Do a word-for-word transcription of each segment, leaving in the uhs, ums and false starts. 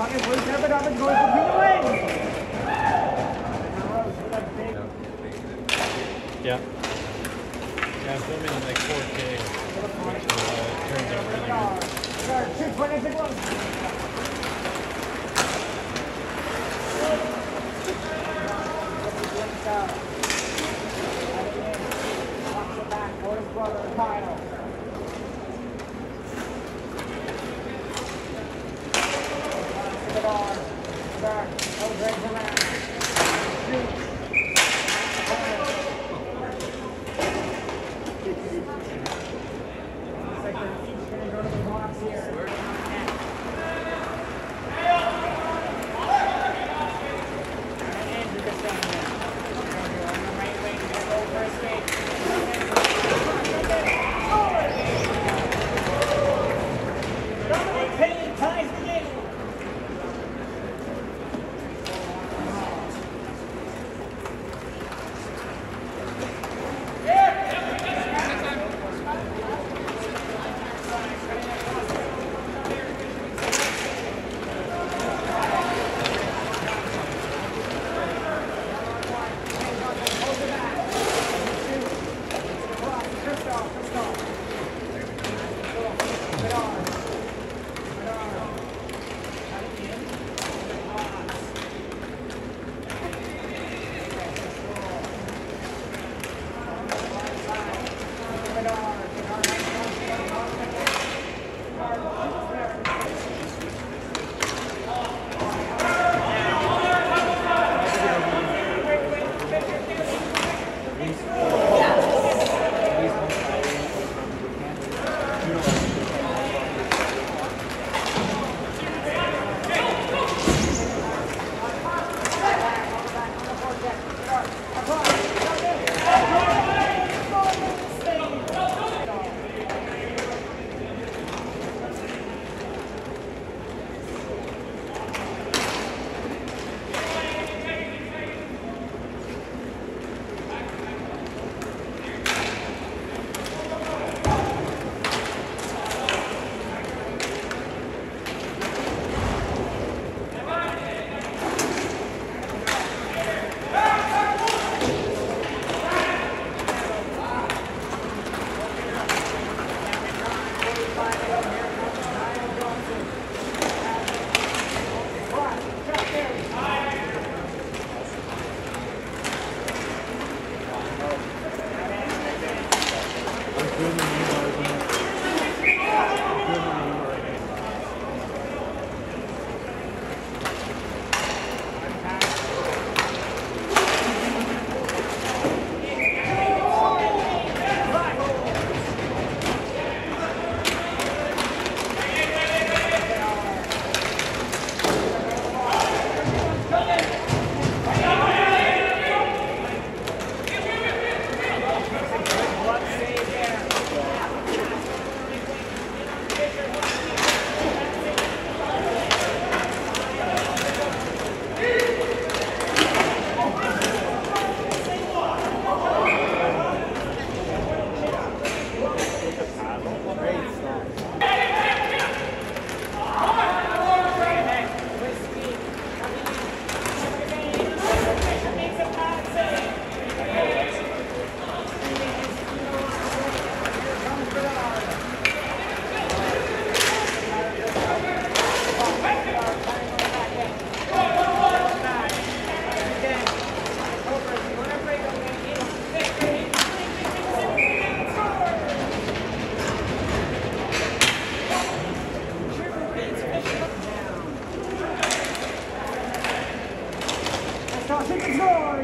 Yeah. Yeah, I'm filming in like four K, which uh, turns out really good.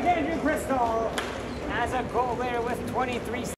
Andrew Cristall has a goal there with twenty-three seconds.